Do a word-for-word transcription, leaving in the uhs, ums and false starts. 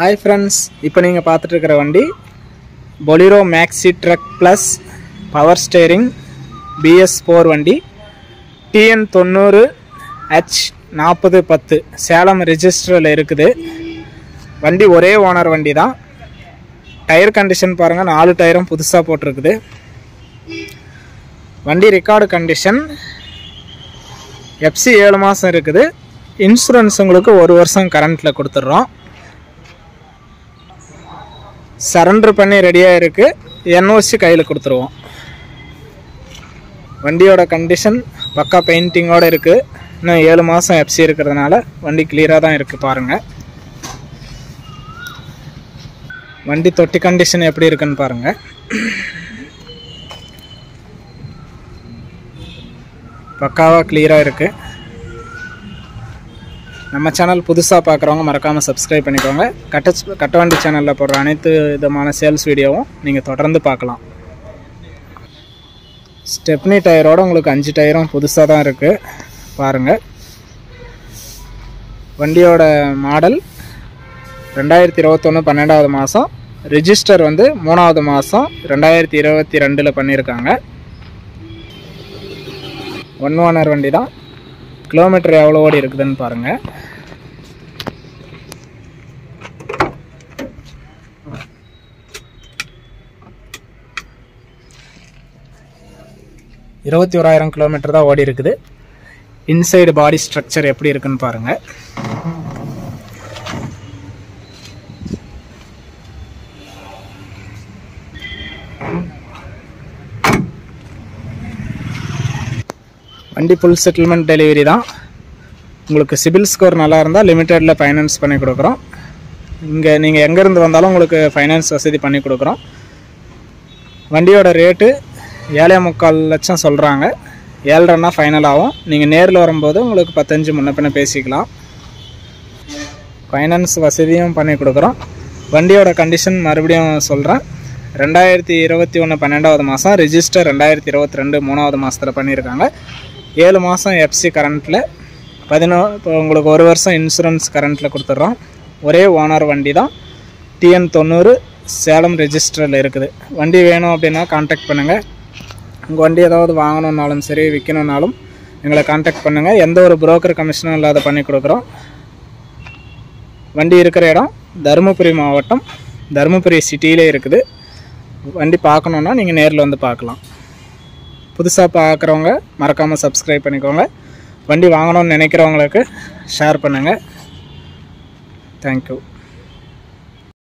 Hi friends, இப்போ நீங்க பாத்துட்டு இருக்கிற வண்டி Bolero Maxi Truck Plus Power Steering B S four வண்டி T N ninety H forty ten Salem ரெஜிஸ்டர்ல இருக்குது. வண்டி ஒரே ஓனர் வண்டி தான். டயர் கண்டிஷன் பாருங்க, நாலு டயரும் புதுசா போட்டுருக்குது. வண்டி record condition. F C seven மாசம் இருக்குது. இன்சூரன்ஸ் உங்களுக்கு one வருஷம் கரண்ட்ல கொடுத்துறோம். Surrender பண்ணி ரெடியா இருக்கு. N O C கையில கொடுத்துருவோம். வண்டியோட கண்டிஷன் பக்கா பெயிண்டிங்கோட இருக்கு. இன்னும் seven மாசம் F C இருக்குறதனால வண்டி கிளியரா தான் இருக்கு பாருங்க. வண்டி தொட்டி கண்டிஷன் எப்படி இருக்குன்னு பாருங்க. பக்காவா கிளியரா இருக்கு. நம்ம சேனல் புதுசா பார்க்கறவங்க மறக்காம சப்ஸ்கிரைப் பண்ணிக்கோங்க. கட்டவண்டி சேனல்ல போற அனைத்து விதமான சேல்ஸ் வீடியோவும் நீங்க தொடர்ந்து பார்க்கலாம். ஸ்டெப்னி டயரோட உங்களுக்கு five டயரும் புதுசா தான் இருக்கு பாருங்க. வண்டியோட மாடல் twenty twenty-one twelfth மாசம், ரெஜிஸ்டர் வந்து three வது மாசம் twenty twenty-two ல பண்ணிருக்காங்க. one ஓனர் வண்டி தான். கிலோமீட்டர் எவ்வளவு ஓடி இருக்குதுன்னு பாருங்க. twenty-one thousand கிலோமீட்டர் தான் ஓடி இருக்குது. இன்சைடு பாடி ஸ்ட்ரக்சர் எப்படி இருக்குன்னு பாருங்க. வண்டி ஃபுல் செட்டில்மெண்ட் டெலிவரி தான். உங்களுக்கு சிபில் ஸ்கோர் நல்லா இருந்தால் லிமிட்டெடில் ஃபைனான்ஸ் பண்ணி கொடுக்குறோம். இங்கே நீங்கள் எங்கேருந்து வந்தாலும் உங்களுக்கு ஃபைனான்ஸ் வசதி பண்ணி கொடுக்குறோம். வண்டியோட ரேட்டு ஏழே முக்கால் லட்சம் சொல்கிறாங்க. ஏழரைன்னா ஃபைனல் ஆகும். நீங்கள் நேரில் வரும்போது உங்களுக்கு பதினஞ்சு முன்ன பின்ன பேசிக்கலாம். ஃபைனான்ஸ் வசதியும் பண்ணி கொடுக்குறோம். வண்டியோட கண்டிஷன் மறுபடியும் சொல்கிறேன். ரெண்டாயிரத்தி இருபத்தி ஒன்று பன்னெண்டாவது மாதம், ரிஜிஸ்டர் ரெண்டாயிரத்தி இருபத்தி ரெண்டு மூணாவது மாதத்தில் பண்ணியிருக்காங்க. seven மாதம் F C கரண்ட்டில், பதினோ உங்களுக்கு ஒரு வருஷம் இன்சூரன்ஸ் கரண்ட்டில் கொடுத்துட்றோம். ஒரே ஓனர் வண்டி தான். T N ninety சேலம் ரெஜிஸ்டரில் இருக்குது. வண்டி வேணும் அப்படின்னா கான்டாக்ட் பண்ணுங்கள். உங்கள் வண்டி ஏதாவது வாங்கணுன்னாலும் சரி, விற்கணுன்னாலும் எங்களை கான்டாக்ட் பண்ணுங்கள். எந்த ஒரு புரோக்கர் கமிஷனும் இல்லாத பண்ணி கொடுக்குறோம். வண்டி இருக்கிற இடம் தருமபுரி மாவட்டம், தருமபுரி சிட்டியிலே இருக்குது. வண்டி பார்க்கணுன்னா நீங்கள் நேரில் வந்து பார்க்கலாம். புதுசாக பார்க்குறவங்க மறக்காமல் சப்ஸ்கிரைப் பண்ணிக்கோங்க. வண்டி வாங்கணும்னு நினைக்கிறவங்களுக்கு ஷேர் பண்ணுங்கள். தேங்க்யூ.